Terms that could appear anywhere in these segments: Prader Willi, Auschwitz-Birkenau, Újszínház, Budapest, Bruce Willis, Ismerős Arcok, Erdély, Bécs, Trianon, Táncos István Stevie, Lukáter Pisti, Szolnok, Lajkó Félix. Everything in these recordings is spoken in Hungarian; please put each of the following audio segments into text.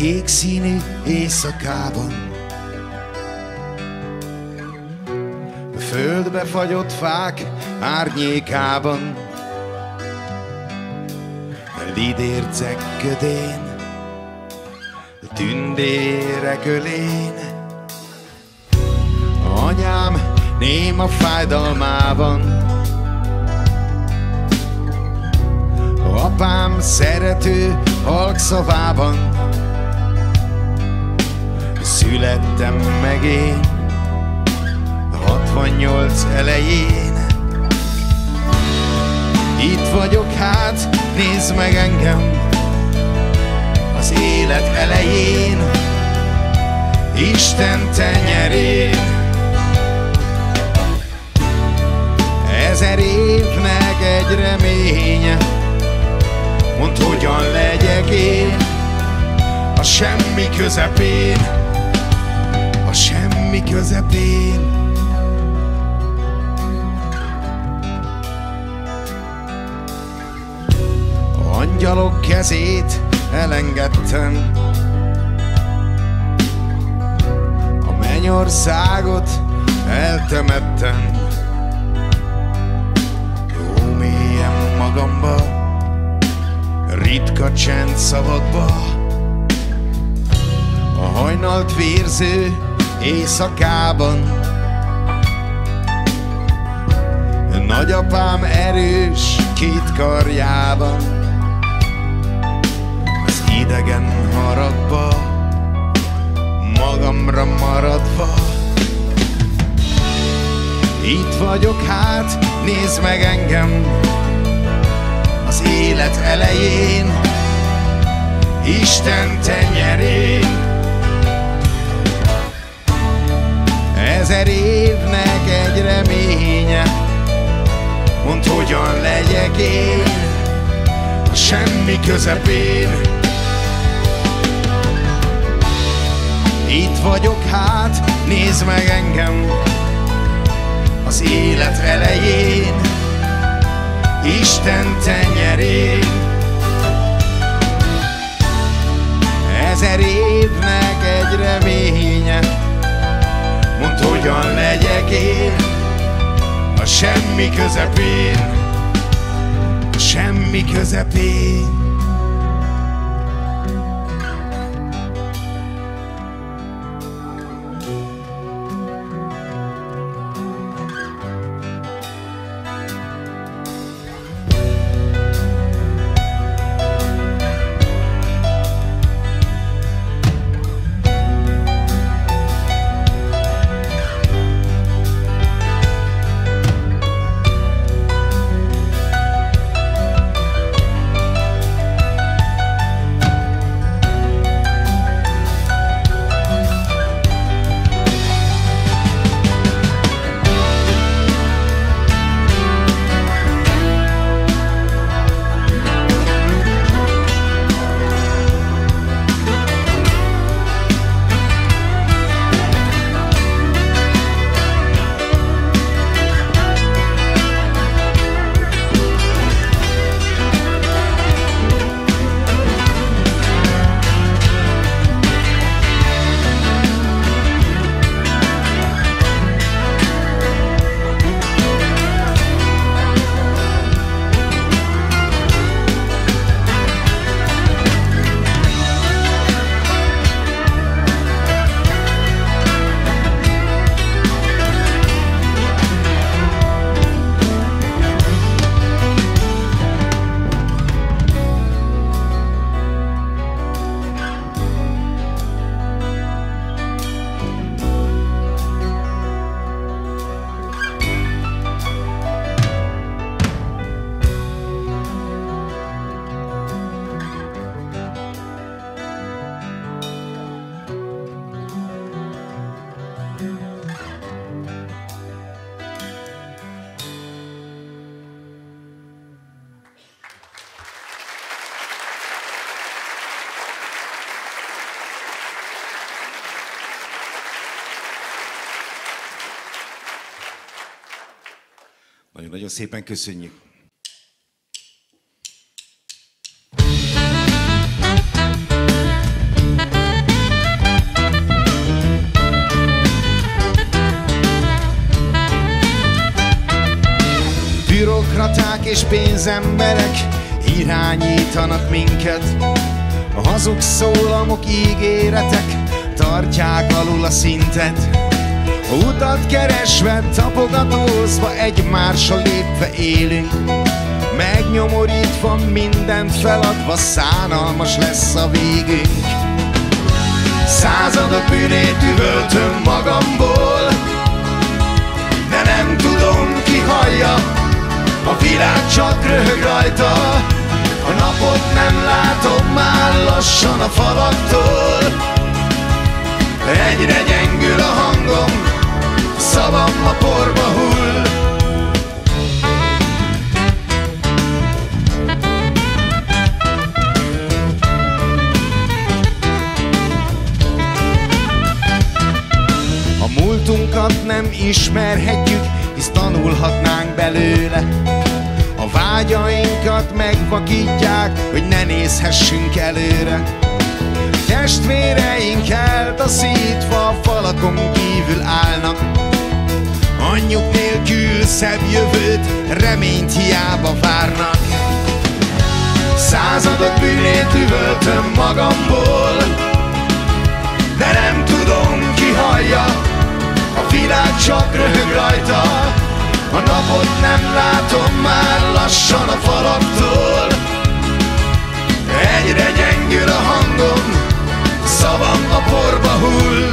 kék színű éjszakában. A földbe fagyott fák árnyékában, a lidércek ködén, a tündérek ölén, a anyám néma fájdalmában, apám szerető halk szavában születtem meg én, 68 elején. Itt vagyok hát, nézd meg engem, az élet elején, Isten tenyerén. 1000 évnek egy reménye, mondd, hogyan legyek én a semmi közepén, a semmi közepén. A angyalok kezét elengedtem, a mennyországot eltemettem, jó mélyen magamba, ritka csend szavakba, a hajnalt vérző éjszakában. Nagyapám erős két karjában, az idegen haragba, magamra maradva. Itt vagyok hát, nézd meg engem, az élet elején, Isten tenyerén. 1000 évnek egy reménye, mondd, hogyan legyek én a semmi közepén. Itt vagyok hát, nézd meg engem, az élet elején, Isten tenyerén. 1000 évnek egy reménye, mondd, hogyan legyek én a semmi közepén, a semmi közepén. Nagyon szépen köszönjük! és pénzemberek irányítanak minket. A hazug szólamok, ígéretek tartják alul a szintet. Utat keresve, tapogatózva, egymásra lépve élünk, megnyomorítva, mindent feladva, szánalmas lesz a végünk. Századok bűnét üvöltöm magamból, de nem tudom, ki hallja. A világ csak röhög rajta, a napot nem látom már lassan a falaktól. Egyre gyengül a hangom, szavam a porba hull. A múltunkat nem ismerhetjük, hisz tanulhatnánk belőle. A vágyainkat megvakítják, hogy ne nézhessünk előre. Testvéreink eltaszítva a falakon kívül állnak, anyjuk nélkül szebb jövőt, reményt hiába várnak. Századok bűnét üvöltöm magamból, de nem tudom, ki hallja. A világ csak röhög rajta, a napot nem látom már lassan a falaktól. Egyre gyengül a hangom, szavam a porba hull.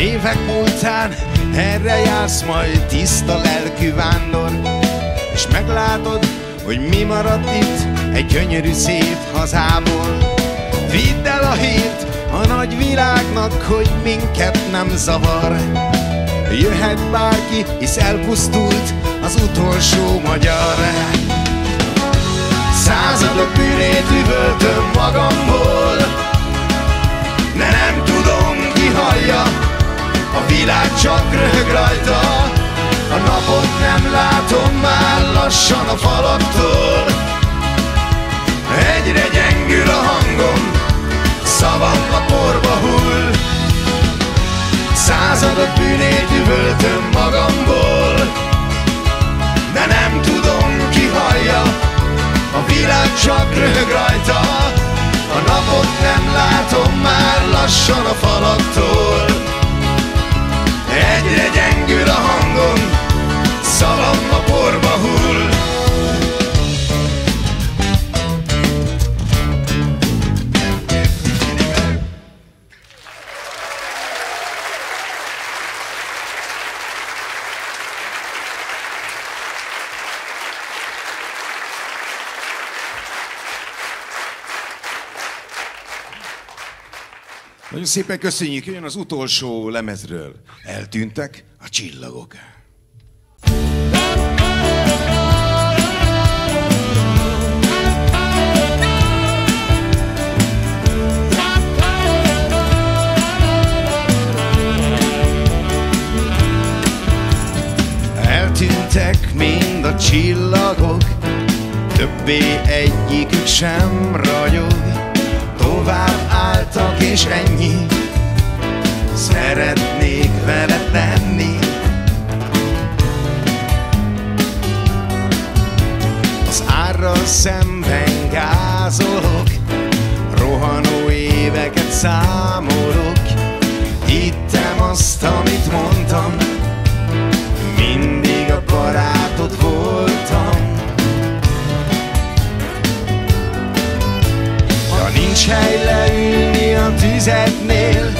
Évek múltán erre jársz majd, tiszta lelkű vándor, és meglátod, hogy mi maradt itt egy gyönyörű szép hazából. Vidd el a hírt a nagy világnak, hogy minket nem zavar. Jöhet bárki, hisz elpusztult az utolsó magyar. Századok bűnét üvöltöm magamból, de nem tudom, ki hallja. A világ csak röhög rajta, a napot nem látom már lassan a falaktól. Egyre gyengül a hangom, szavam a porba hull. Századok bűnét üvöltöm magamból, de nem tudom, ki hallja. A világ csak röhög rajta, a napot nem látom már lassan a falaktól. Egyre gyengül a hangom, szavam a porba hull. Nagyon szépen köszönjük, jön az utolsó lemezről. Eltűntek a csillagok. Eltűntek mind a csillagok, többé egyikük sem ragyog. Tovább álltak és ennyi, szeretnék veled lenni. Az árral szemben gázolok, rohanó éveket számolok. Hittem azt, amit mondtam, mindig a barátod voltam. Nincs hely leülni a tüzetnél,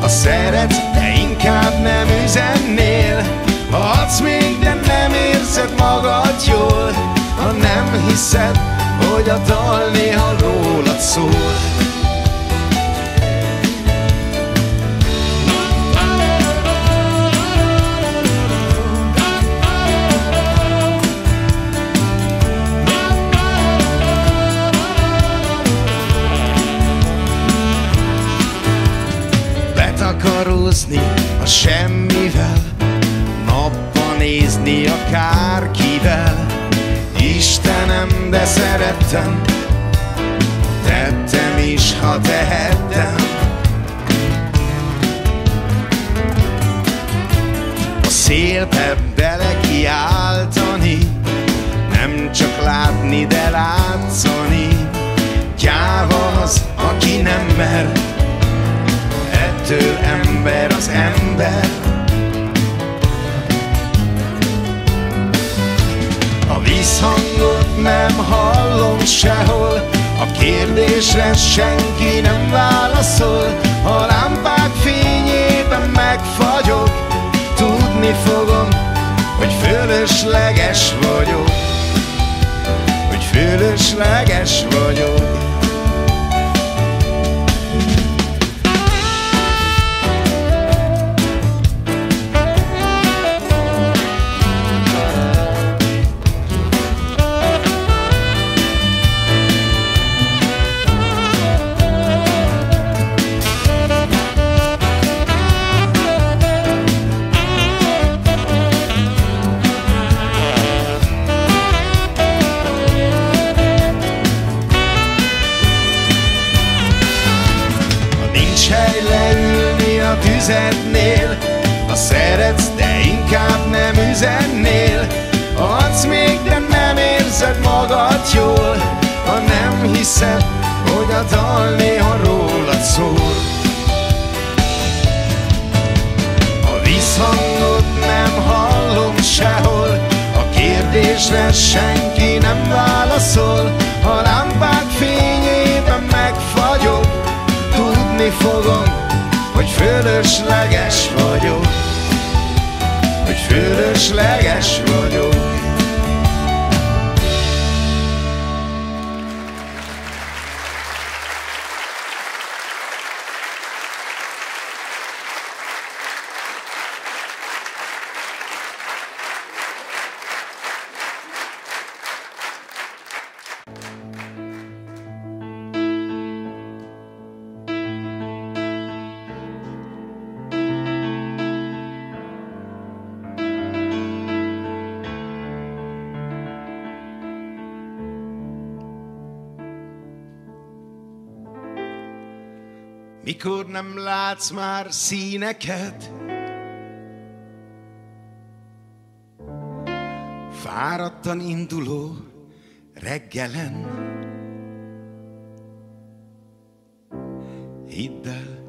a szeret, de inkább nem üzennél. Ha adsz még, de nem érzed magad jól, ha nem hiszed, hogy a dal néha rólad szól. találkozni a semmivel, napba nézni akárkivel. Istenem, de szerettem, tettem is, ha tehettem. A szélbe belekiáltani, nem csak látni, de látszani. Gyáva az, aki nem mer, ettől ember az ember. A vízhangot nem hallom sehol, a kérdésre senki nem válaszol. A lámpák fényében megfagyok, tudni fogom, hogy fölösleges vagyok, hogy fölösleges vagyok. Tüzetnél, ha szeretsz, de inkább nem üzennél. Adsz még, de nem érzed magad jól, ha nem hiszed, hogy a dal néha rólad szól. A visszhangot nem hallom sehol, a kérdésre senki nem válaszol. A lámpák fényében megfagyok, tudni fogom, hogy fölösleges vagyok, hogy fölösleges vagyok. Mikor nem látsz már színeket, fáradtan induló reggelen, hidd el,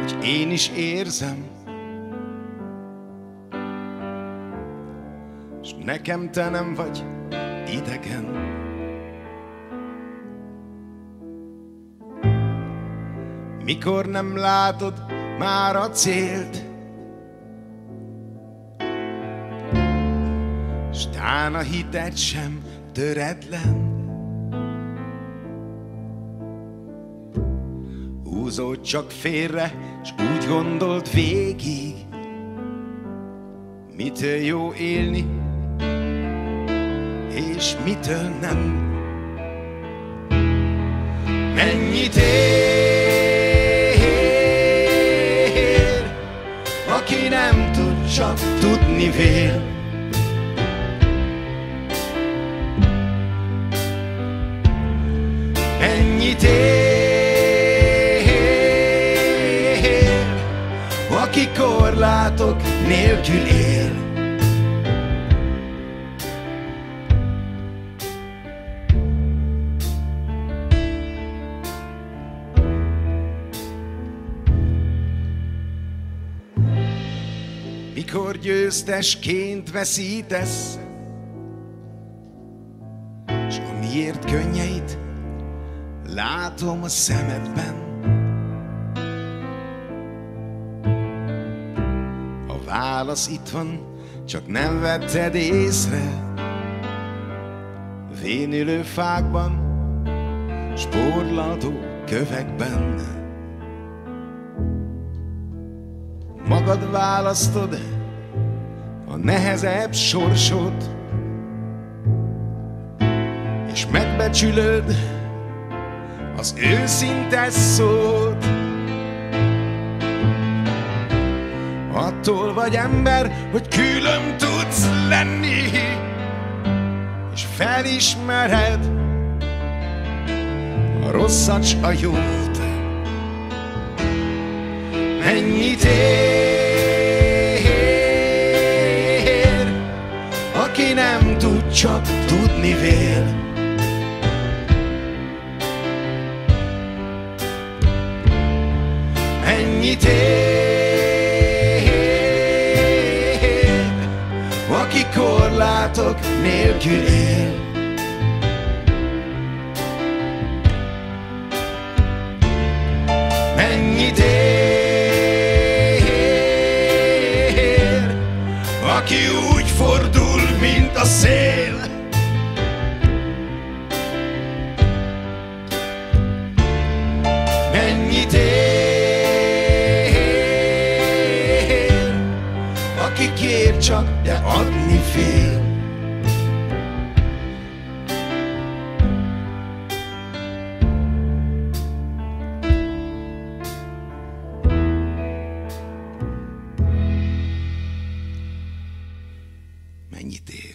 hogy én is érzem, s nekem te nem vagy idegen. Mikor nem látod már a célt, s tán a hited sem töretlen. Húzód csak félre, s úgy gondolt végig, mitől jó élni, és mitől nem. Mennyit él, aki nem tud, csak tudni vél. Mennyit él, aki korlátok nélkül él. Mikor győztesként veszítesz, s a miért könnyeit látom a szemedben. A válasz itt van, csak nem vetted észre. Vénülő fákban, sporladó kövekben. Magad választod a nehezebb sorsod, és megbecsülöd az őszinte szót. attól vagy ember, hogy külön tudsz lenni, és felismered a rosszat s a jót. Mennyit ér, aki nem tud, csak tudni vél. Mennyit ér, aki korlátok nélkül él. Mennyit ér, aki úgy fordul, mint a szél. Mennyit ér, aki kér csak, de adni fél. Mennyit ér?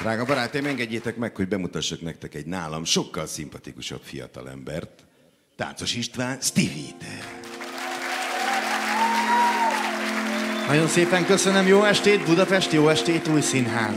Drága barátaim, engedjétek meg, hogy bemutassak nektek egy nálam sokkal szimpatikusabb fiatalembert, Táncos István Stevie-t. Nagyon szépen köszönöm, jó estét Budapest, jó estét Új Színház.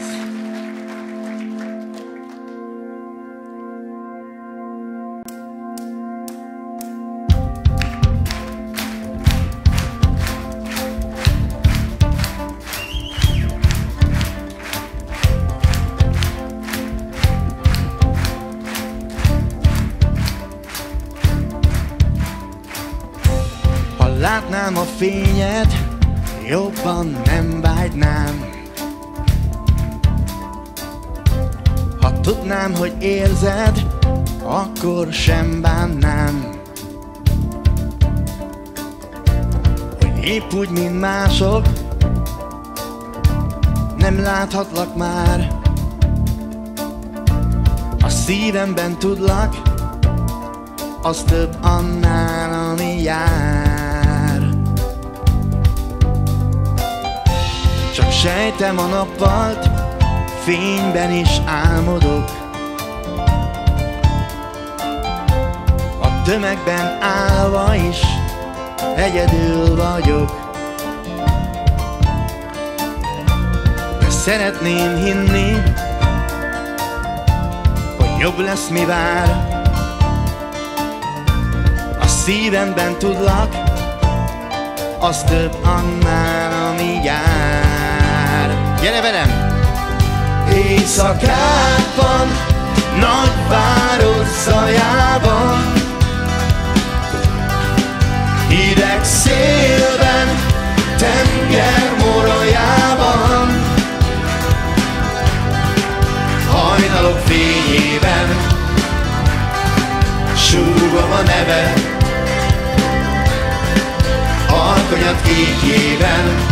Látnám a fényed, jobban nem vágynám. Ha tudnám, hogy érzed, akkor sem bánnám. Hogy épp úgy, mint mások, nem láthatlak már. A szívemben tudlak, az több annál, ami jár. Csak sejtem a nappalt, fényben is álmodok. A tömegben állva is egyedül vagyok. De szeretném hinni, hogy jobb lesz, mi vár. A szívemben tudlak, az több annál, ami jár. Gyere velem! Éjszakákban, nagyváros zajában, hideg szélben, tenger morajában, hajnalok fényében súgom a neved, arkonyat kékjében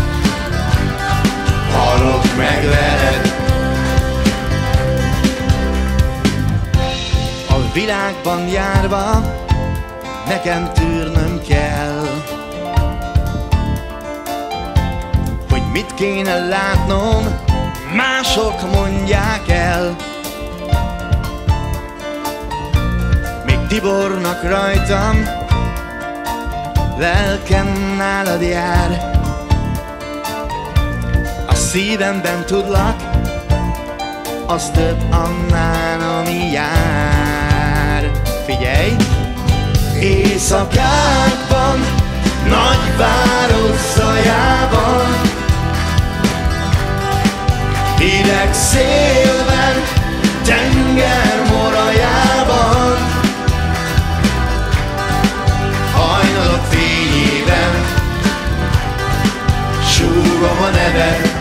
hallok meg veled. A világban járva nekem tűrnöm kell, hogy mit kéne látnom, mások mondják el. Még tibornak rajtam, lelkem nálad jár. Szívemben tudlak, az több annál, ami jár. Figyelj! Éjszakákban, nagyváros zajában, hideg szélben, tenger morajában, hajnalok fényében súgom a neved,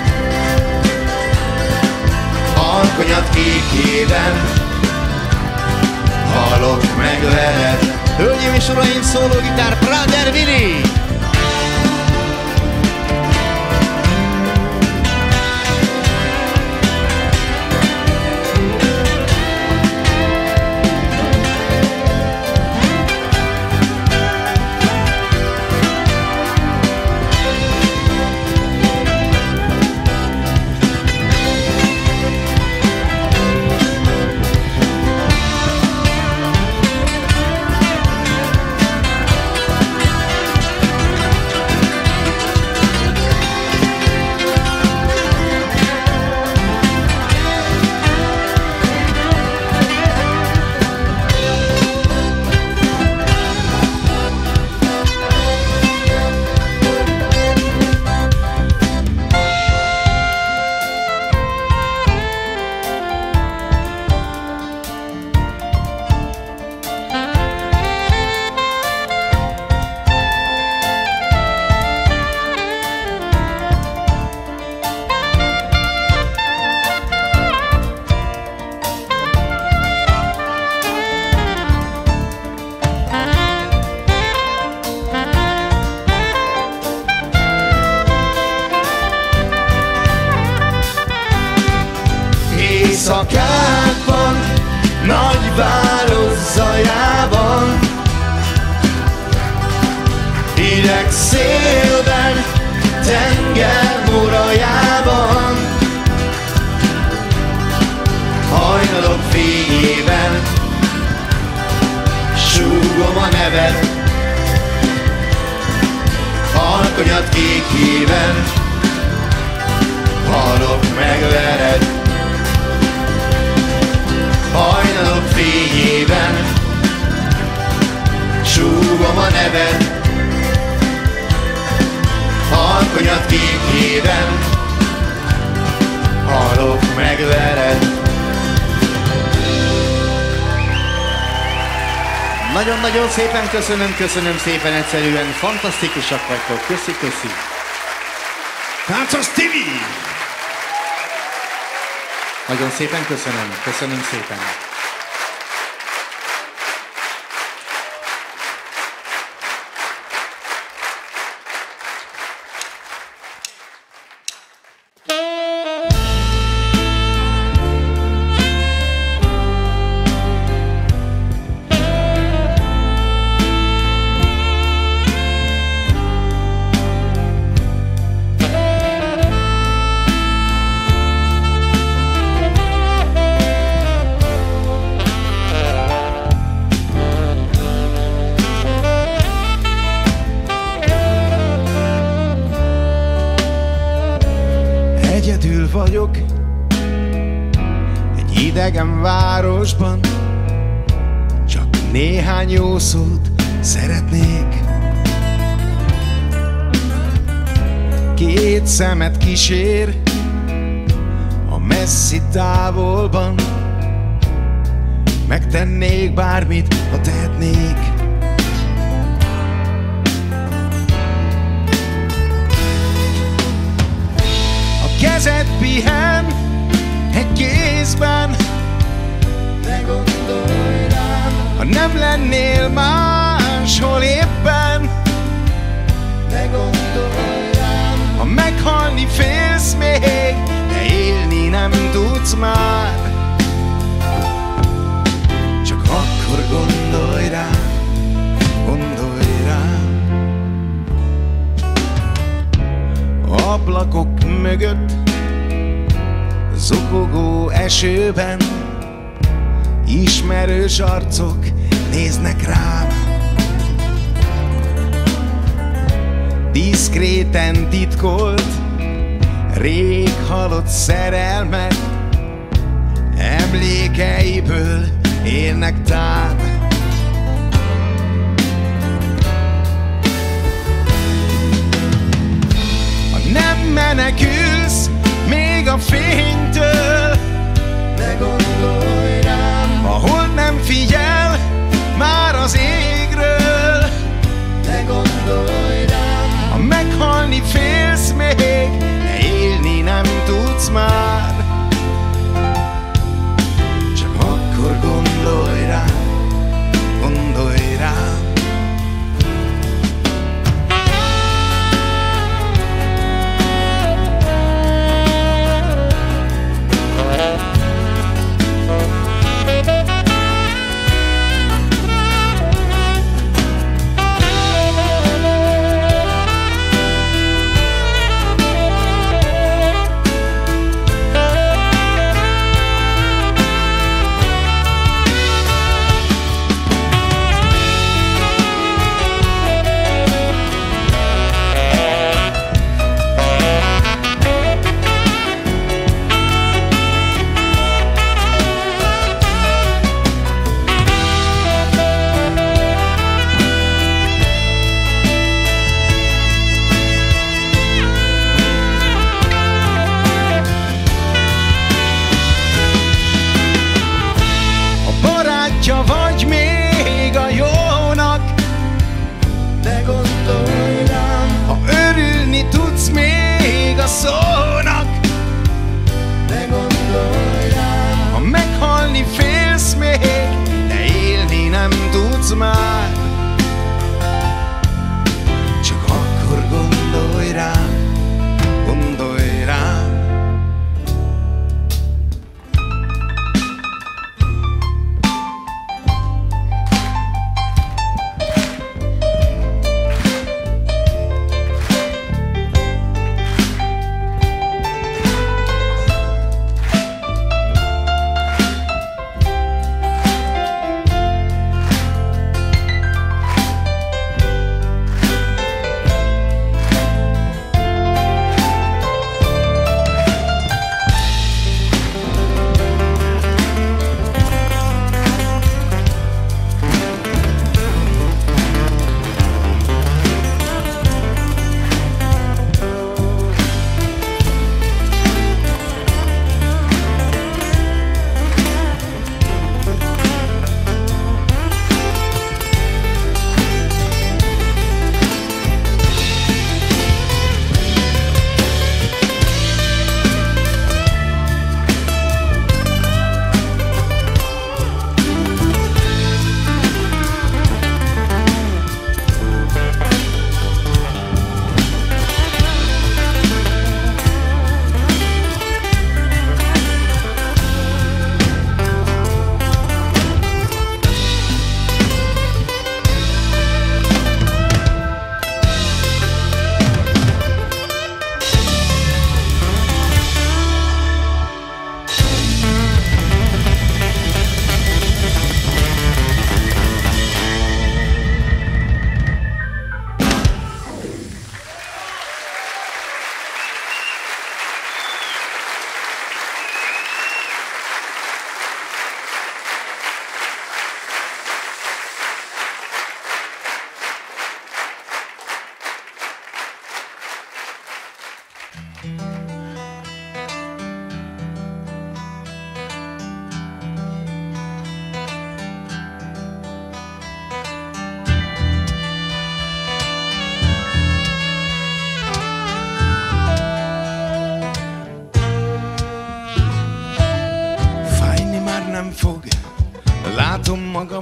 arkonyat kékében halok meg veled. Hölgyeim és uraim, szólógitár, Prader Willi! Éjszakákban, nagyváros zajában, ideg szélben, tenger murajában, hajnalok fényében súgom a neved, alkonyat kékében halok meg veled. Hajnalok fényében súgom a neved, halkonyat képében halok meg veled. Nagyon-nagyon szépen köszönöm szépen, egyszerűen fantasztikusak vagytok, köszi. Táncos Tibi! Nagyon szépen köszönöm szépen. Egyedül vagyok egy idegen városban, csak néhány jó szót szeretnék. Két szemet kísér a messzi távolban, megtennék bármit, ha tehetnék. Kezed pihen egy kézben, ne gondolj rám, ha nem lennél máshol éppen, ne gondolj rám, ha meghalni félsz még, de élni nem tudsz már, csak akkor gondolj rám, gondolj rám. Ablakok mögött, zokogó esőben, ismerős arcok néznek rám. Diszkréten titkolt, rég halott szerelmet, emlékeiből élnek tám. Nem menekülsz még a fénytől, ne gondolj rám, ahol nem figyel már az égről, ne gondolj rám, ha meghalni félsz még, de élni nem tudsz már, csak akkor gondolj rám.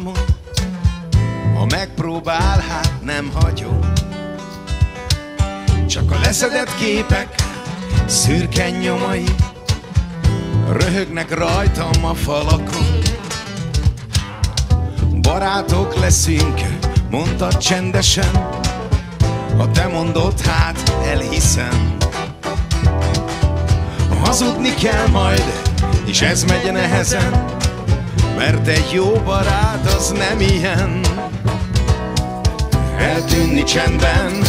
uramon. Ha megpróbál, hát nem hagyom. Csak a leszedett képek, szürke nyomai röhögnek rajtam a falakon. Barátok leszünk, mondtad csendesen. Ha te mondod, hát elhiszem. Hazudni kell majd, és ez megy nehezen, mert egy jó barát az nem ilyen. Eltűnni csendben,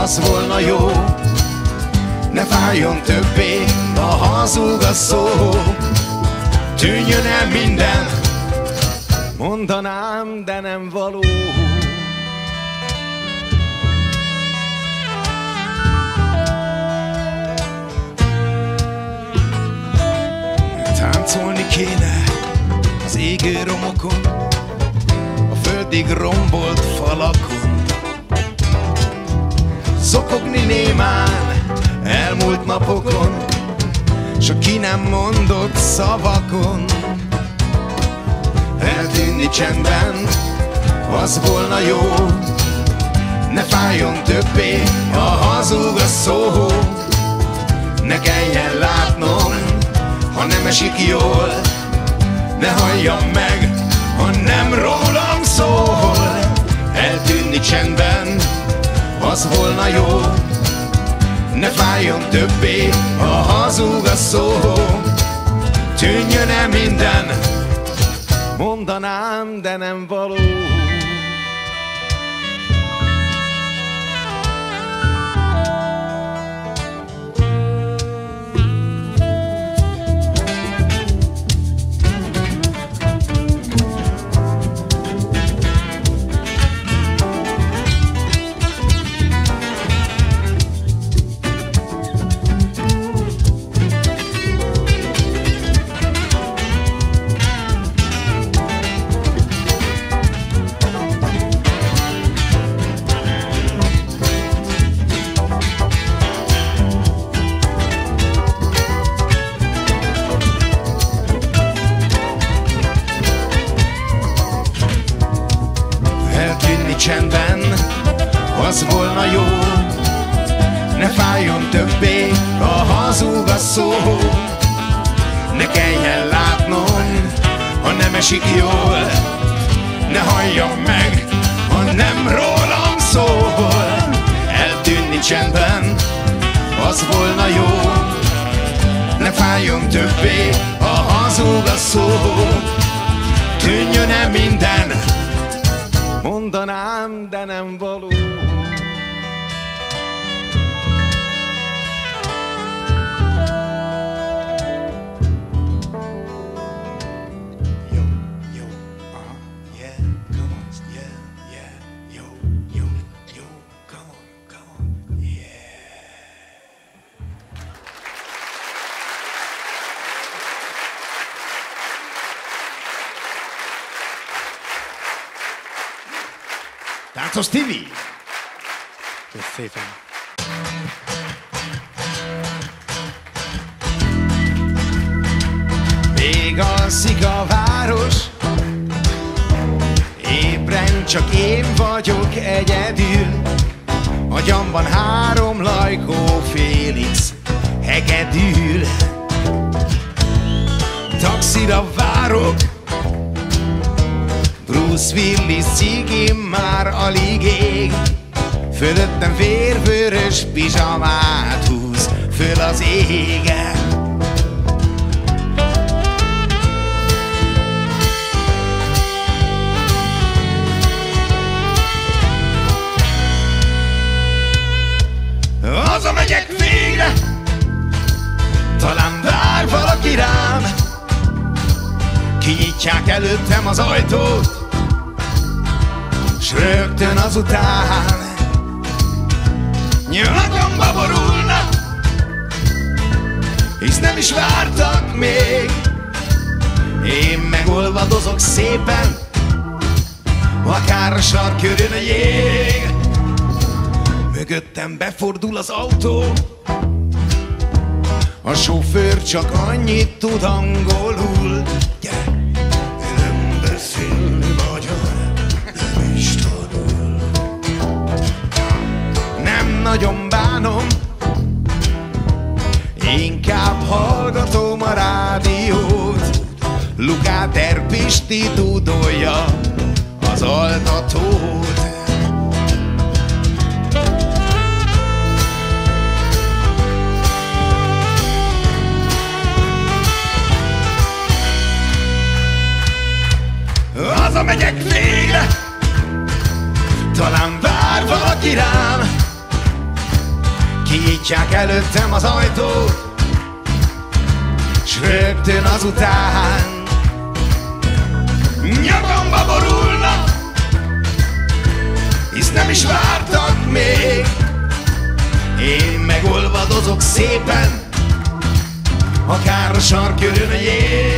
az volna jó, ne fájjon többé, a hazug a szó. Tűnjön el minden, mondanám, de nem való. Táncolni kéne az égő romokon, a földig rombolt falakon. Zokogni némán elmúlt napokon, s a ki nem mondott szavakon. Eltűnni csendben, az volna jó, ne fájjon többé, ha hazug a szó. Ne kelljen látnom, ha nem esik jól, ne halljam meg, ha nem rólam szól. Eltűnni csendben, az volna jó, ne fájjon többé, ha hazug a szó. Tűnjön el minden, mondanám, de nem való. Csendben, az volna jó, ne fájjon többé, ha hazug a szó. Ne kelljen látnom, ha nem esik jól, ne halljam meg, ha nem rólam szól. Eltűnni csendben, az volna jó, ne fájjon többé, ha hazug a szó. Tűnjön el minden, mondanám, de nem való. Yo, yo, yeah, come on, yeah, yeah, yo, yo, yo, come on, yeah. Táncos Tibi! Köszönöm szépen! Még alszik a város, ébren csak én vagyok egyedül. Agyamban három Lajkó Félix hegedül. Taxira várok, Bruce Willis cigim már alig ég, fölöttem vérvörös pizsamát húz föl az égen. Hazamegyek végre, talán vár valaki rám, kinyitják előttem az ajtót, s rögtön azután nyakamba borulnak, hisz nem is vártak még. Én megolvadozok szépen, akár a sarkkörön a jég. Mögöttem befordul az autó, a sofőr csak annyit tud angolul, gyere, nem beszélni. nagyon bánom, inkább hallgatom a rádiót. Lukáter Pisti dúdolja az altatót. Hazamegyek végre, talán vár valaki rám. Kinyitják előttem az ajtót, s rögtön azután nyakamba borulnak, hisz nem is vártak még. Én megolvadozok szépen, akár a sark jön a jég.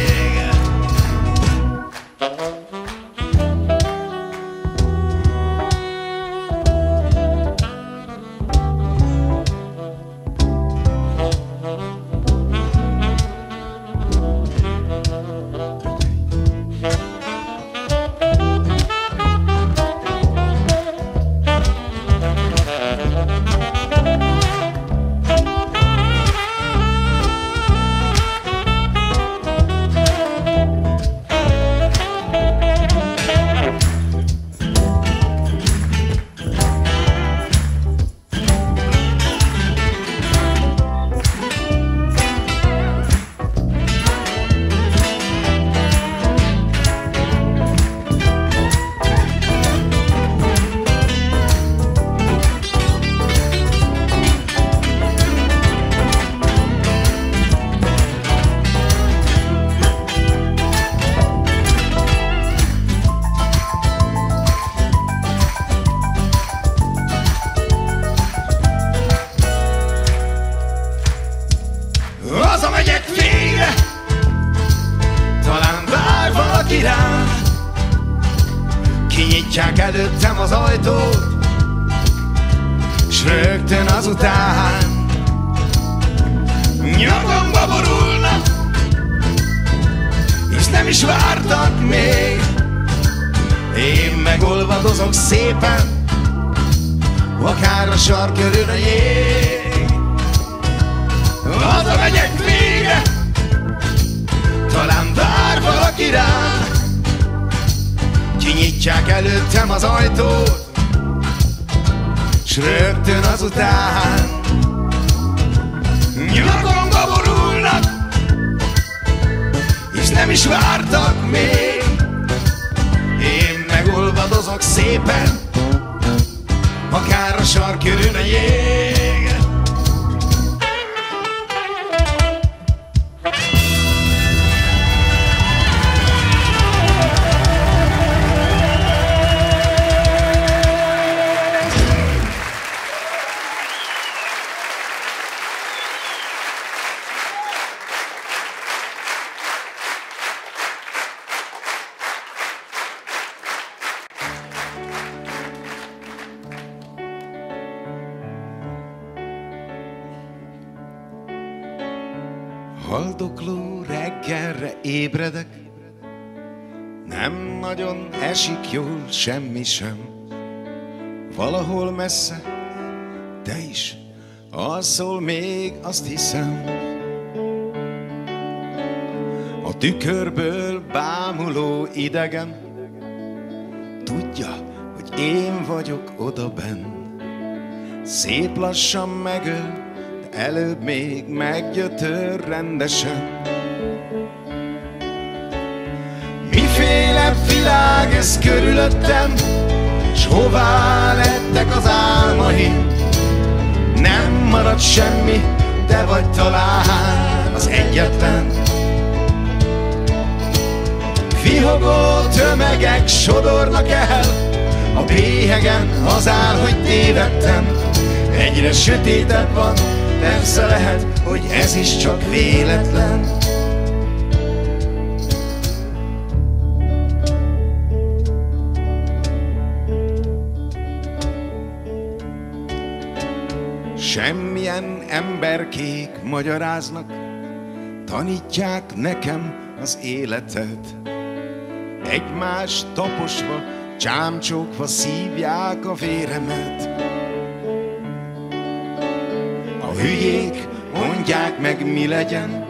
Hazamegyek végre, talán vár valaki rám. Kinyitják előttem az ajtót, s rögtön azután nyakamba borulnak, hisz nem is vártak még. Én megolvadozok szépen, akár a sark körül a jég. Hazamegyek végre, talán vár valaki rám. Kinyitják előttem az ajtót, s rögtön azután nyakamba borulnak, és nem is vártak még. Én megolvadozok szépen, akár a sark körül a jég. Haldokló reggelre ébredek, nem nagyon esik jól semmi sem. Valahol messze te is alszol még, azt hiszem. A tükörből bámuló idegen tudja, hogy én vagyok odabenn. Szép lassan megöl, előbb még meggyötör rendesen. Miféle világ ez körülöttem, s hová lettek az álmaim? Nem marad semmi, te vagy talán az egyetlen. Fihogó tömegek sodornak el, a béhegen az áll, hogy tévedtem. Egyre sötétebb van, persze lehet, hogy ez is csak véletlen. Semmilyen emberkék magyaráznak, tanítják nekem az életet. Egymást taposva, csámcsogva szívják a véremet. hülyék mondják meg, mi legyen.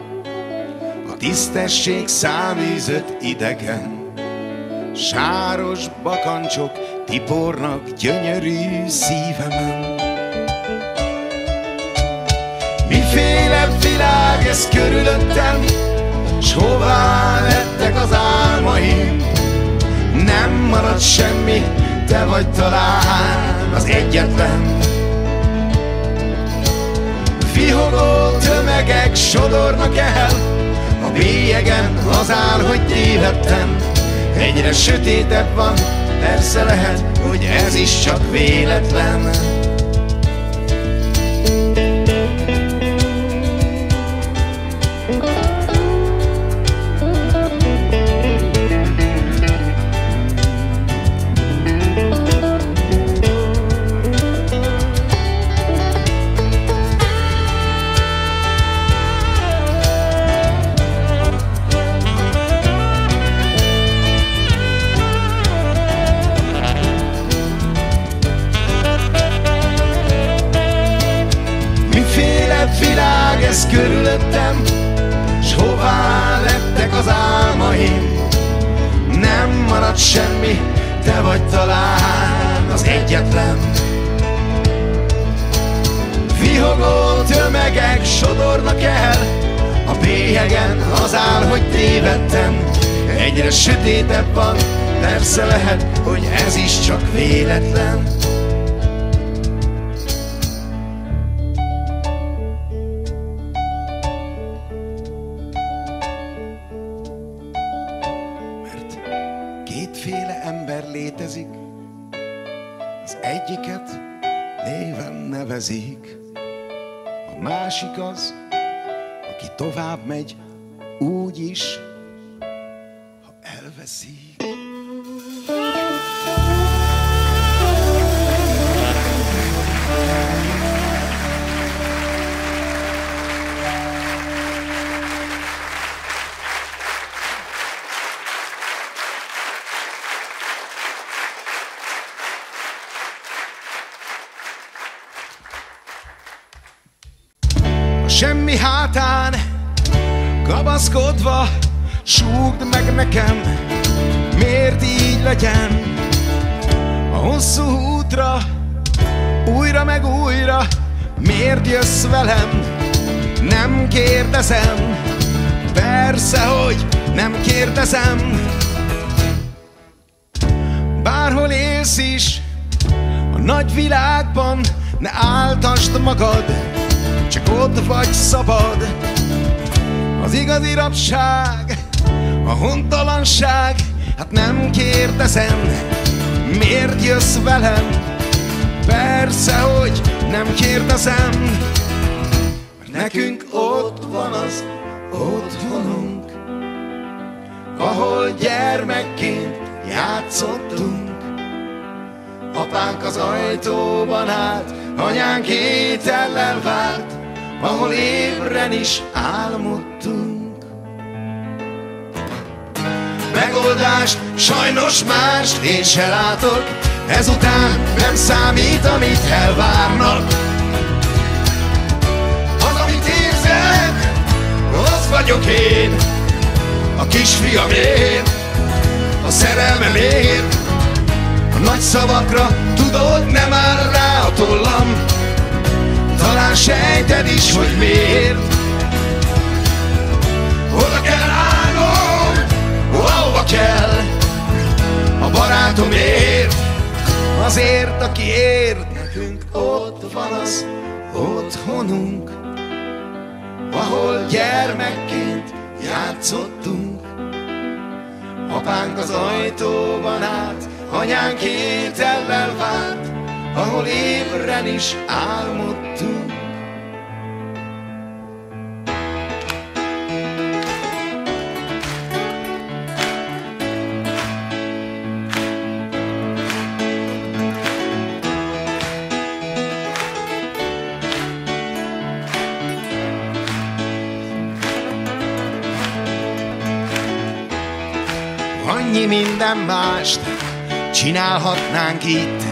A tisztesség száműzött idegen, sáros bakancsok tipornak gyönyörű szívemen. Miféle világ ez körülöttem, s hová lettek az álmaim? Nem marad semmi, te vagy talán az egyetlen. Vihogó tömegek sodornak el, a bélyegen az áll, hogy tévedtem. Egyre sötétebb van, persze lehet, hogy ez is csak véletlen. Világ ez körülöttem, s hová lettek az álmaim? Nem marad semmi, te vagy talán az egyetlen. Vihogó tömegek sodornak el, a bélyegen az áll, hogy tévedtem. Egyre sötétebb van, persze lehet, hogy ez is csak véletlen. Kétféle ember létezik, az egyiket néven nevezik, a másik az, aki tovább megy úgy is, ha elveszik. Semmi hátán kapaszkodva súgd meg nekem, miért így legyen. A hosszú útra újra meg újra miért jössz velem? Nem kérdezem, persze, hogy nem kérdezem. Bárhol élsz is a nagy világban, ne áltasd magad, csak ott vagy szabad. Az igazi rabság, a hontalanság, hát nem kérdezem, miért jössz velem? Persze, hogy nem kérdezem. Nekünk ott van az otthonunk, ahol gyermekként játszottunk. Apánk az ajtóban állt, anyánk étellel várt, ahol ébren is álmodtunk. Megoldást sajnos mást én se látok, ezután nem számít, amit elvárnak. Az, amit érzek, az vagyok én, a kisfiamért, a szerelmemért. A nagy szavakra tudod, nem áll rá a tollam, talán sejted is, hogy miért. Oda kell állnom, ahova kell, a barátomért, azért, aki ért. Nekünk ott van az otthonunk, ahol gyermekként játszottunk. Apánk az ajtóban állt, anyánk étellel várt, ahol ébren is álmodtunk. Annyi minden mást csinálhatnánk itt,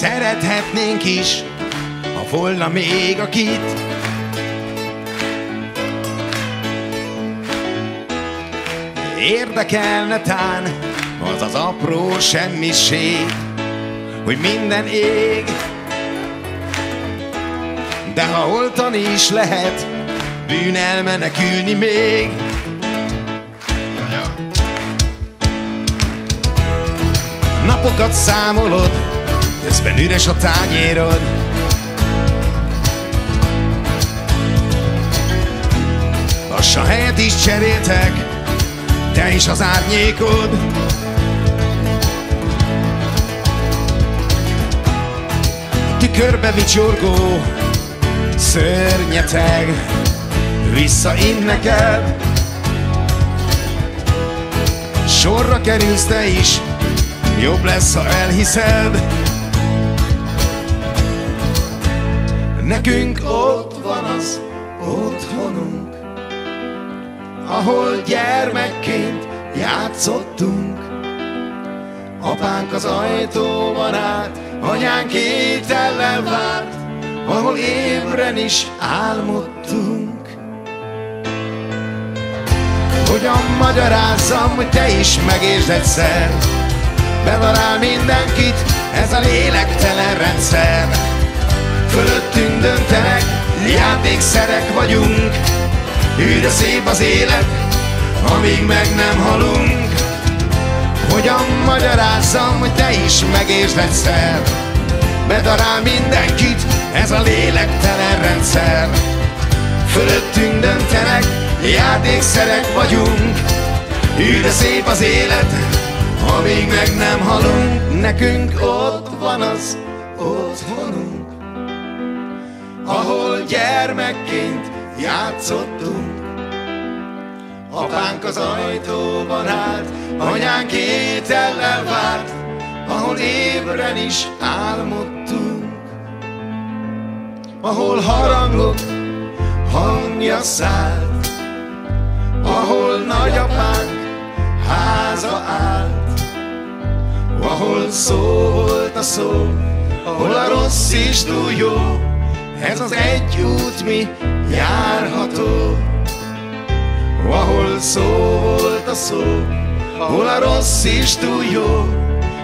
szerethetnénk is, ha volna még akit. Érdekelne tán az az apró semmiség, hogy minden ég, de ha oltani is lehet, bűn elmenekülni még. Napokat számolod, közben üres a tányérod. Lassan helyet is cseréltek, te is az árnyékod. A tükörbe vicsorgó szörnyeteg visszaint neked. Sorra kerülsz te is, jobb lesz, ha elhiszed. Nekünk ott van az otthonunk, ahol gyermekként játszottunk. Apánk az ajtóban állt, anyánk étellel várt, ahol ébren is álmodtunk. Hogyan magyarázzam, hogy te is megértsd egyszer? Bevarál mindenkit ez a lélektelen rendszer. Fölöttünk döntenek, játékszerek vagyunk. Hűre szép az élet, amíg meg nem halunk. Hogyan magyarázzam, hogy te is megértsd egyszer? Bedarál mindenkit ez a lélektelen rendszer. Fölöttünk döntenek, játékszerek vagyunk. Hűre szép az élet, amíg meg nem halunk. Nekünk ott van az otthonunk, ahol gyermekként játszottunk. Apánk az ajtóban állt, anyánk étellel várt, ahol ébren is álmodtunk. Ahol haranglok hangja szállt, ahol nagyapánk háza állt, ahol szó volt a szó, ahol a rossz is túl jó. Ez az egy út mi járható, ahol szó volt a szó, ahol a rossz is túl jó.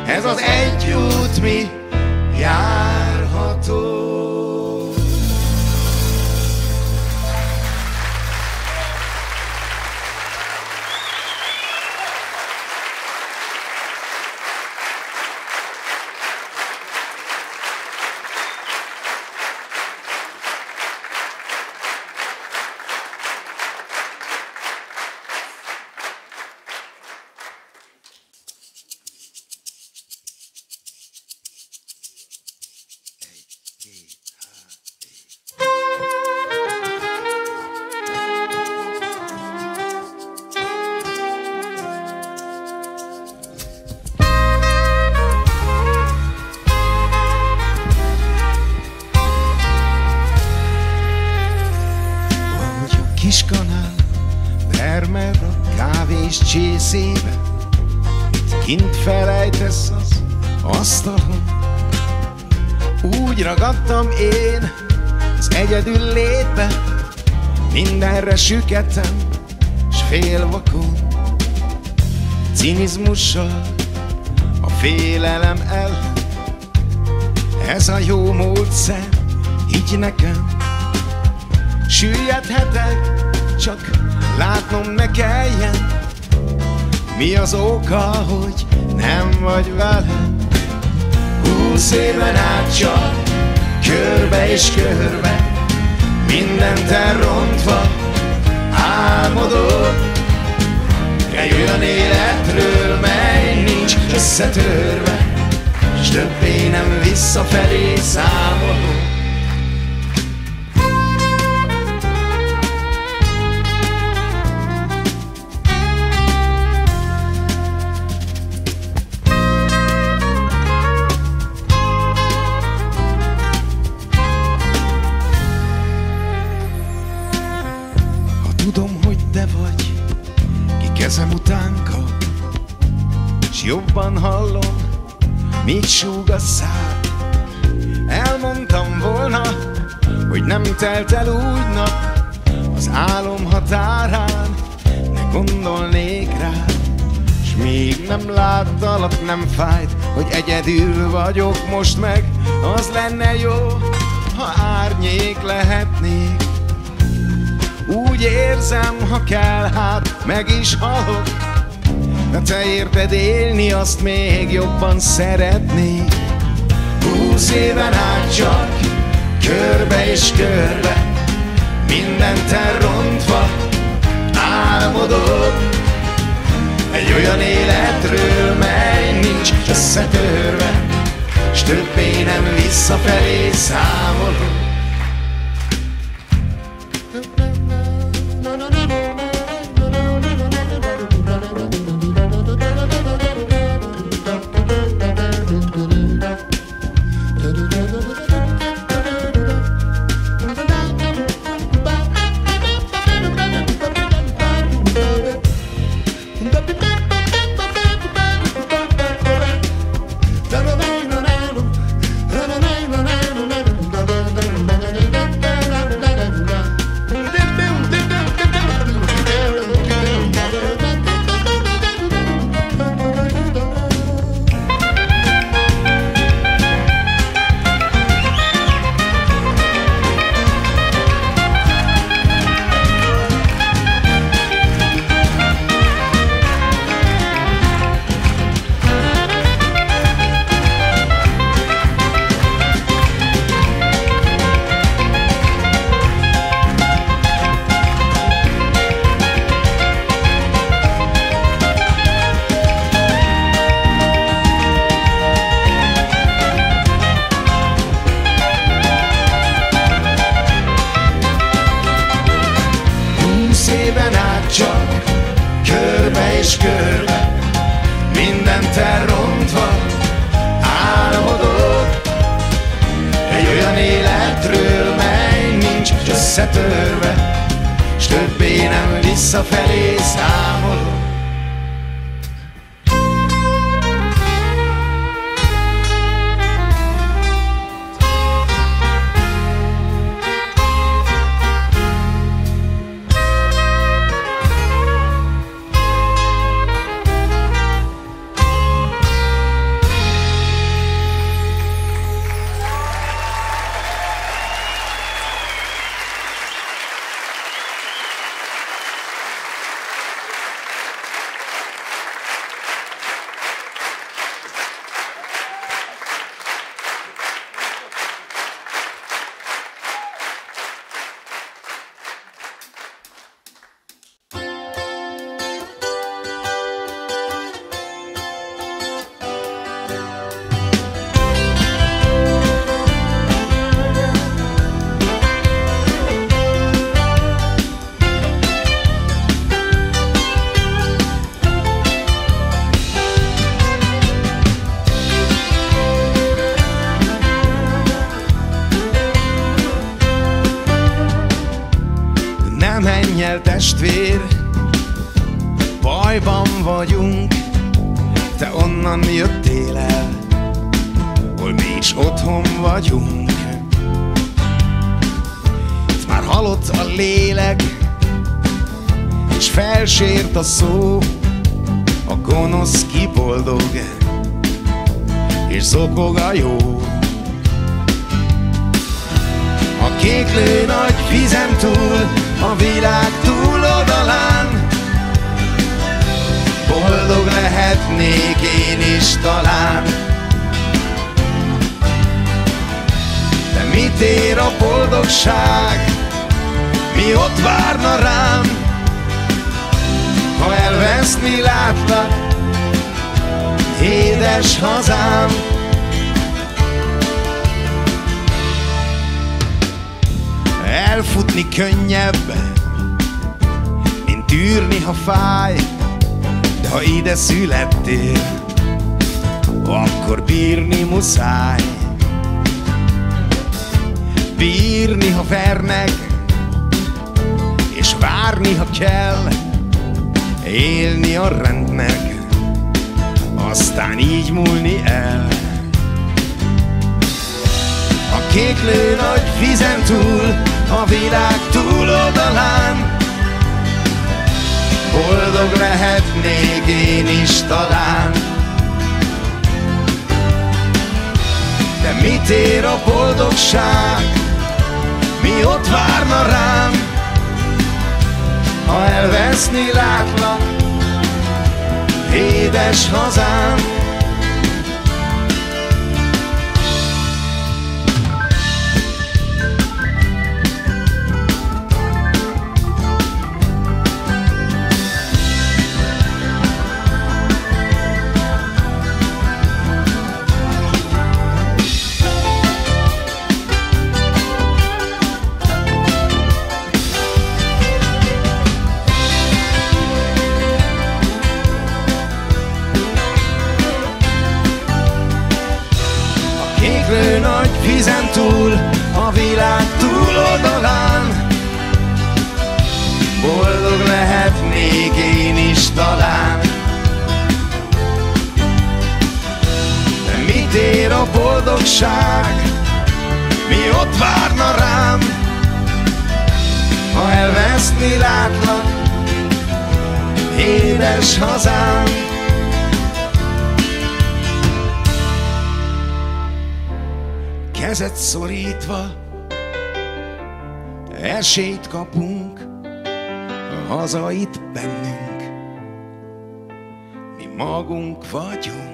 Ez az egy út mi járható. Én az egyedül létbe mindenre sükettem, s félvakon cinizmussal a félelem ellen. Ez a jó módszer, higgy nekem. Süllyedhetek, csak látnom ne kelljen. Mi az oka, hogy nem vagy velem? 20 éven át csak körbe és körbe, mindent elrontva álmodok. Egy olyan életről, mely nincs összetörve, s többé nem visszafelé számolok. Jobban hallom, mit súg a szád, hogy nem telt el úgy nap az álom határán, ne gondolnék rád. S még nem láttalak, nem fájt, hogy egyedül vagyok most meg. Az lenne jó, ha árnyék lehetnék. Úgy érzem, ha kell, hát meg is halok, de te érted, élni azt még jobban szeretnék. 20 éven át csak körbe és körbe, mindent elrontva álmodod egy olyan életről, mely nincs összetörve, s többé nem visszafelé számolod. Összetörve, s többé nem visszafelé számolok. Testvér, bajban vagyunk, te onnan jöttél el, hol mi is otthon vagyunk. Itt már halott a lélek, és felsért a szó, a gonosz kiboldog, és zokog a jó. A kéklő nagy vizen túl, a világ túloldalán boldog lehetnék én is talán. De mit ér a boldogság, mi ott várna rám, ha elveszni láttak, édes hazám. Elfutni könnyebb, mint tűrni, ha fáj, de ha ide születtél, akkor bírni muszáj. Bírni, ha vernek, és várni, ha kell, élni a rendnek, aztán így múlni el. A kéklő nagy vizen túl, a világ túloldalán. Boldog lehetnék én is talán. De mit ér a boldogság? Mi ott várna rám? Ha elveszni látlak, édes hazám. Nagy vizen túl, a világ túloldalán. Boldog lehetnék én is talán. De mit ér a boldogság? Mi ott várna rám? Ha elveszni látlak, édes hazám. Kezet szorítva esélyt kapunk, haza itt bennünk, mi magunk vagyunk.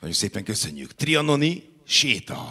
Nagyon szépen köszönjük. Trianoni séta.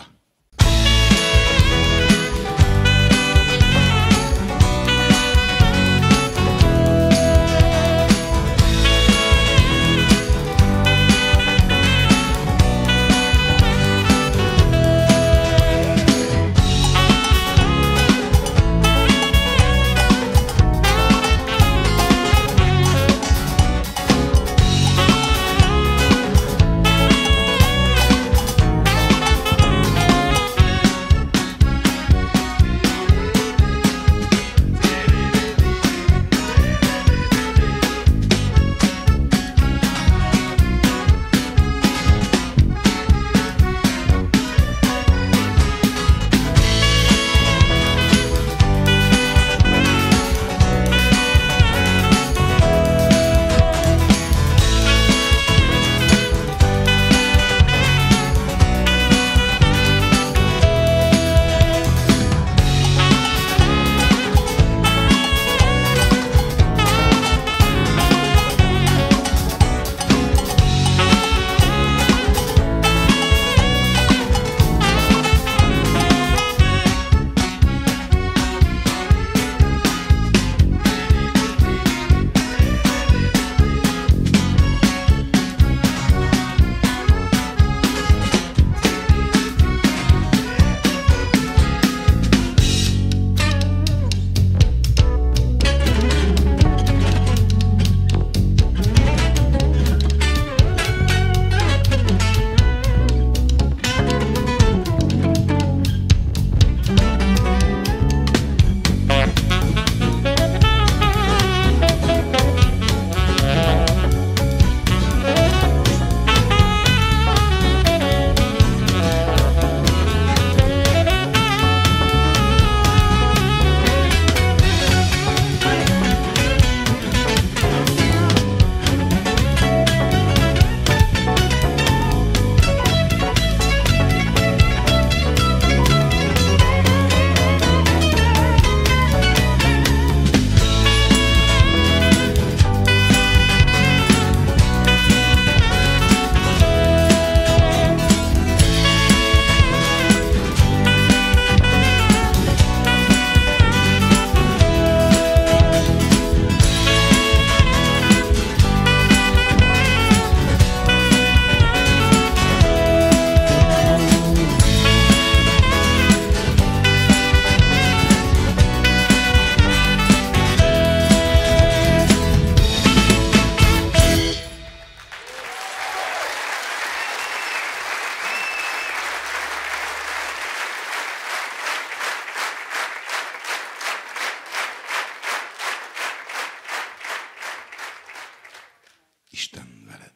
Isten veled.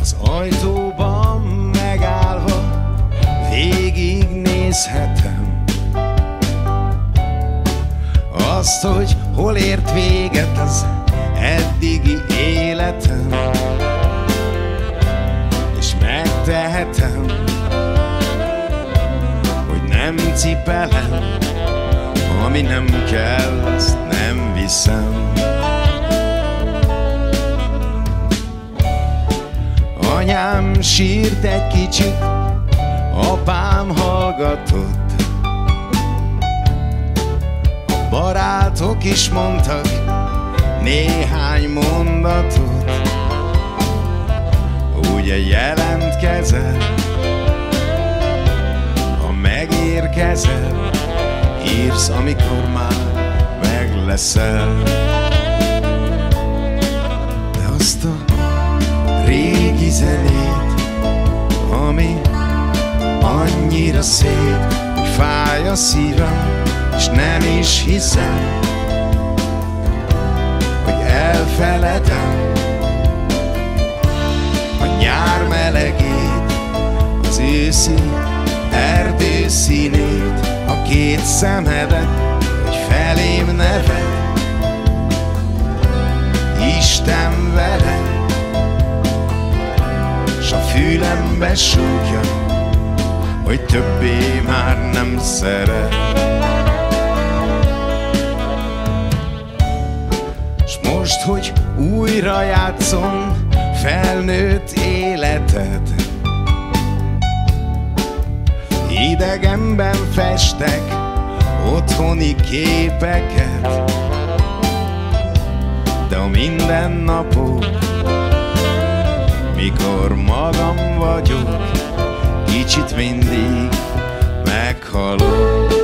Az ajtóban megállva végignézhetem azt, hogy hol ért véget az eddigi életem, és megtehetem, hogy nem cipelem, ami nem kell, azt nem viszem. Anyám sírt egy kicsit, apám hallgatott, barátok is mondtak néhány mondatot. Ugye jelentkezel, ha megérkezel, írsz, amikor már meg leszel. De azt a régi zenét, ami annyira szép, hogy fáj a szívem, és nem is hiszem, hogy elfeledem a nyár melegét, az őszi erdő színét, a két szemedet, hogy felém neved, Isten veled, s a fülembe súgja, hogy többé már nem szeret. Most, hogy újra játszom felnőtt életed, idegenben festek otthoni képeket, de a mindennapok, mikor magam vagyok, kicsit mindig meghalok.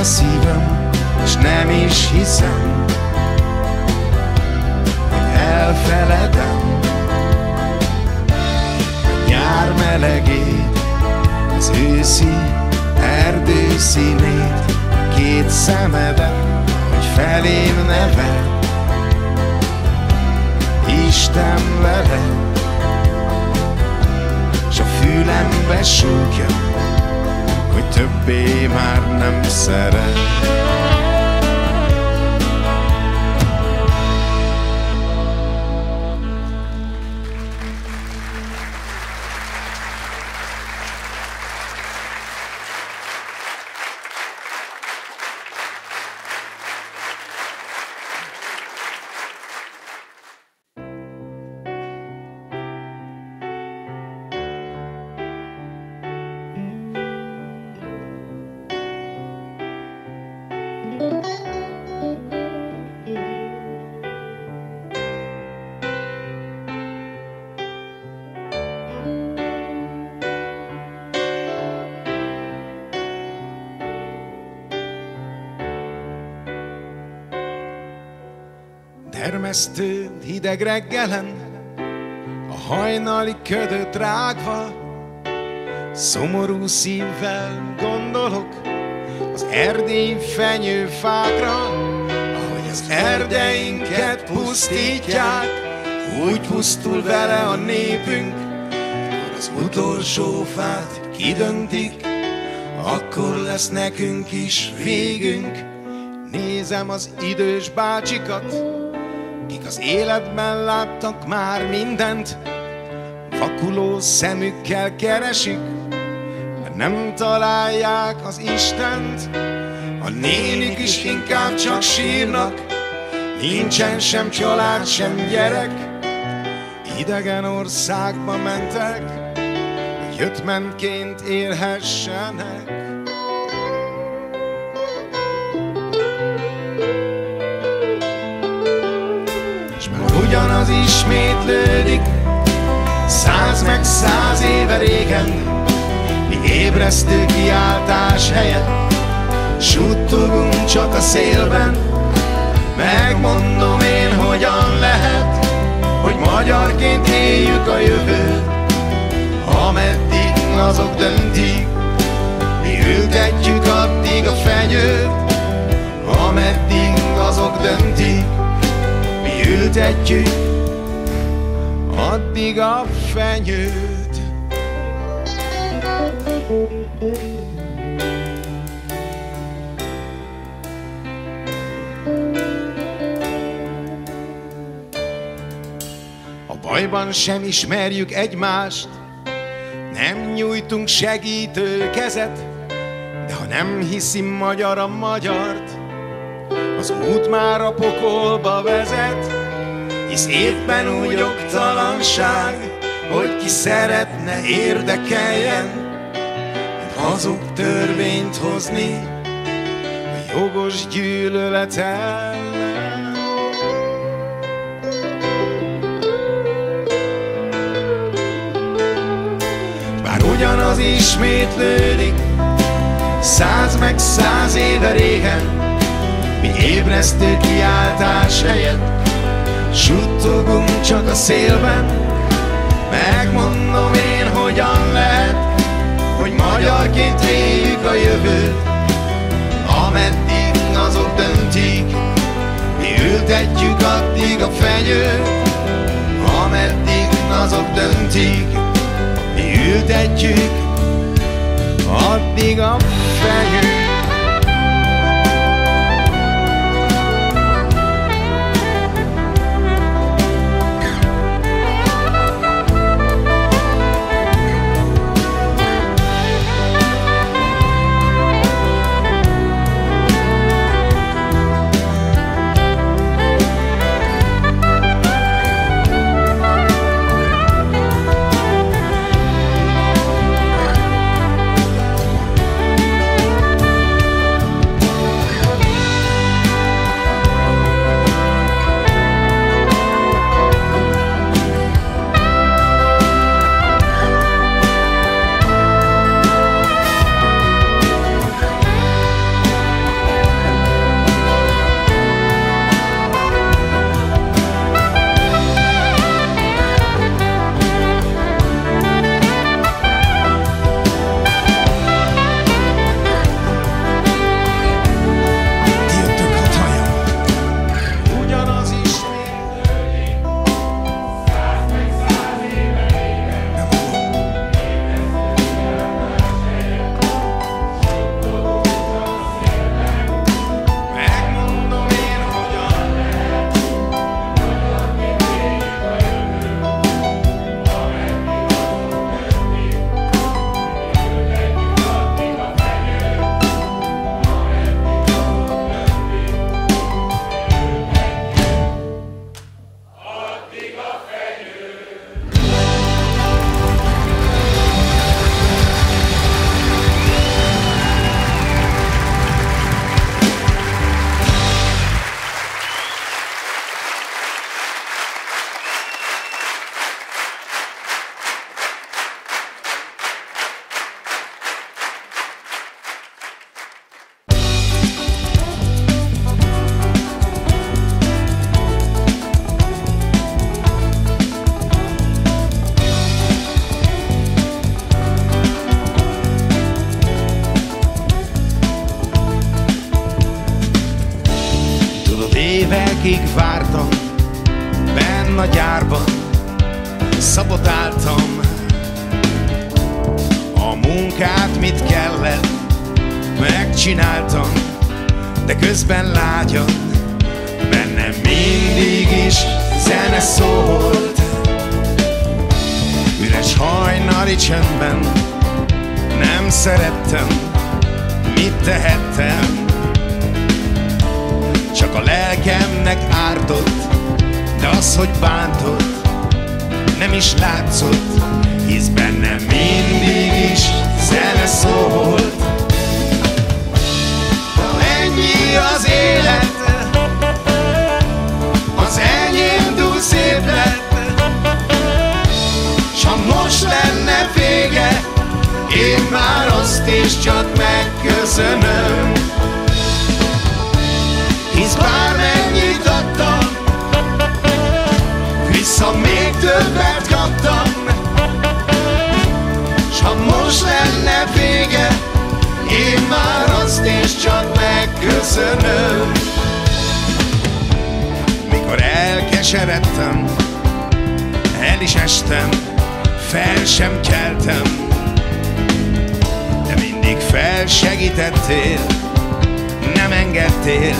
A szívem, és nem is hiszem, hogy elfeledem a nyár melegét, az őszi erdő színét, a két szemedem, hogy felém neved, Isten veled, s a fülembe súgja, hogy többé már nem szeret. Termesztő hideg reggelen, a hajnali ködöt rágva, szomorú szívvel gondolok az erdélyi fenyőfákra, ahogy az erdeinket pusztítják, úgy pusztul vele a népünk. Akkor az utolsó fát kidöntik, akkor lesz nekünk is végünk. Nézem az idős bácsikat, kik az életben láttak már mindent, vakuló szemükkel keresik, nem találják az Istent, a nénik is inkább csak sírnak, nincsen sem család, sem gyerek. Idegen országba mentek, hogy jöttmentként élhessenek. És már ugyanaz ismétlődik, 100 meg 100 éve régen, mi ébresztő kiáltás helyett suttogunk csak a szélben. Megmondom én, hogyan lehet, hogy magyarként éljük a jövőt, ameddig azok döntik, mi ültetjük addig a fenyőt. Ameddig azok döntik, mi ültetjük addig a fenyőt. A bajban sem ismerjük egymást, nem nyújtunk segítő kezet, de ha nem hiszi magyar a magyart, az út már a pokolba vezet. Hisz éppen úgy jogtalanság, hogy ki szeretne érdekeljen, hazug törvényt hozni a jogos gyűlölet ellen. Bár ugyanaz ismétlődik, 100 meg 100 éve régen, mi ébresztő kiáltás helyett suttogunk csak a szélben. Megmondom én, hogyan lehet, hogy magyarként éljük a jövőt, ameddig azok döntik, mi ültetjük addig a fenyőt. Ameddig azok döntik, mi ültetjük addig a fenyőt. Évekig vártam, benn a gyárban szabotáltam a munkát, mit kellett, megcsináltam, de közben lágyan bennem mindig is zene szólt. Üres hajnali csendben Nem szerettem, mit tehettem? Csak a lelkemnek ártott, de az, hogy bántott, nem is látszott, hisz bennem mindig is zene szólt. Ennyi az élet, az enyém túl szép lett, s ha most lenne vége, én már azt is csak megköszönöm. Hisz bármennyit adtam, vissza még többet kaptam, s ha most lenne vége, én már azt is csak megköszönöm. Mikor elkeseredtem, el is estem, fel sem keltem, de mindig felsegítettél, nem engedtél,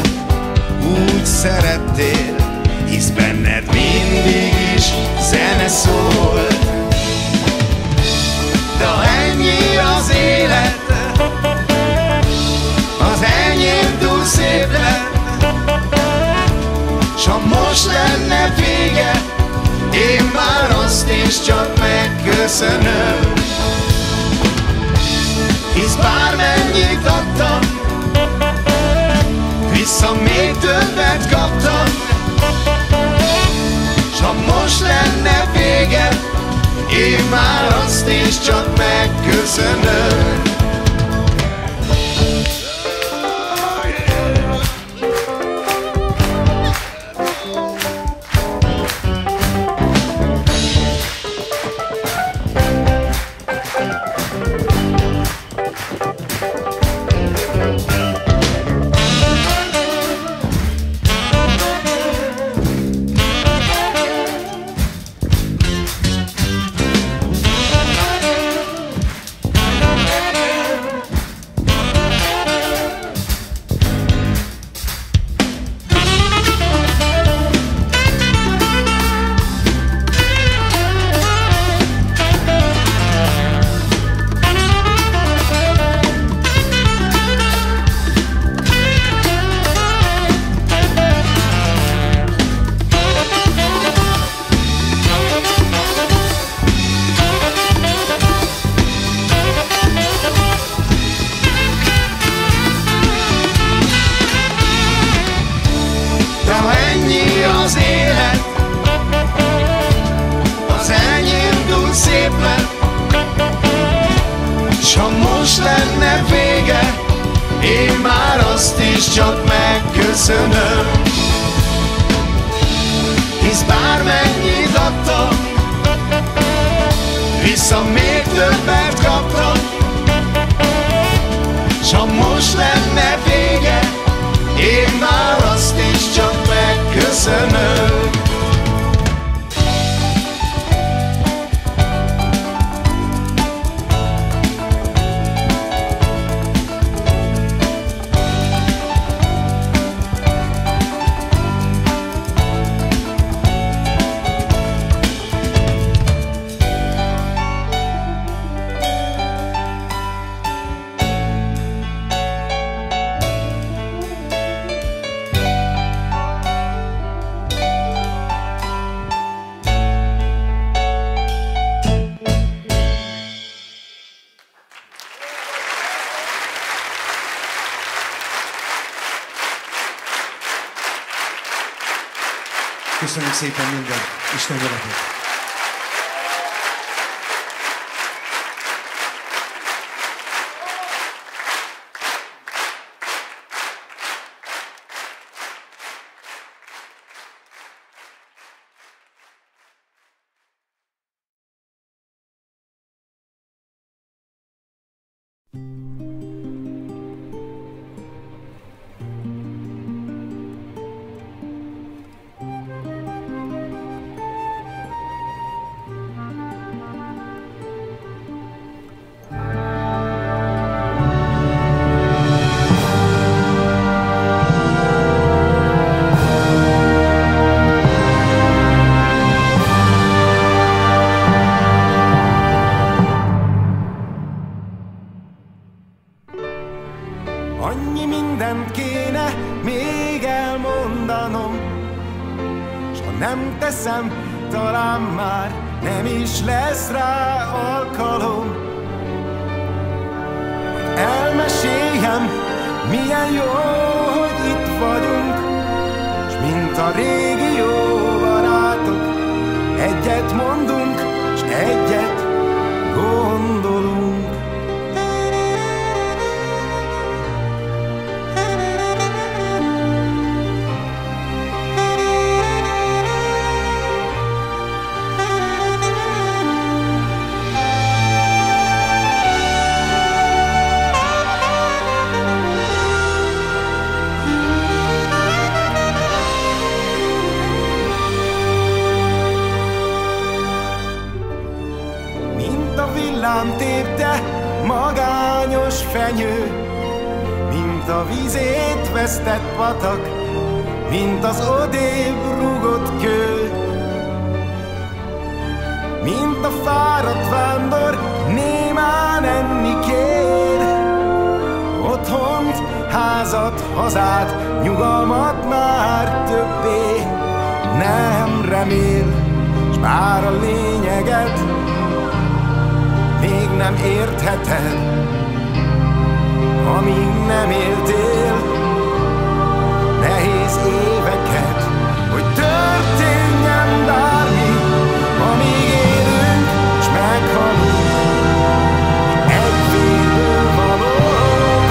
úgy szerettél, hisz benned mindig is zene szólt. De ha ennyi az élet, az enyém túl szép lett, s ha most lenne vége, én már azt is csak megköszönöm. Hisz bármennyit adtam, vissza még többet kaptam, s ha most lenne vége, én már azt is csak megköszönöm. Köszönöm szépen minden Isten veletek. Annyi mindent kéne még elmondanom, s ha nem teszem, talán már nem is lesz rá alkalom. Elmeséljem, milyen jó, hogy itt vagyunk, s mint a régi jó barátok, egyet mondunk, s egyet gondolunk. Villám tépte magányos fenyő, mint a vízét vesztett patak, mint az odébb rúgott kő, mint a fáradt vándor némán enni kér. Otthont, házat, hazát, nyugalmat már többé nem remél, s bár a lényeget még nem értheted, amíg nem éltél nehéz éveket, hogy történjen bármi, amíg élünk s meghalunk. Egy védő valók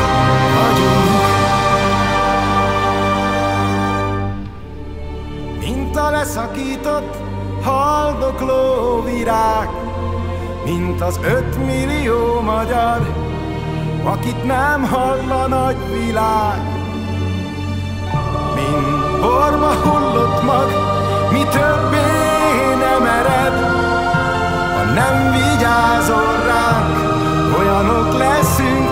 vagyunk, mint a leszakított haldokló virág, mint az 5 millió magyar, akit nem hall a nagyvilág. Mint borba hullott mag, mi többé nem ered, ha nem vigyázol ránk, olyanok leszünk,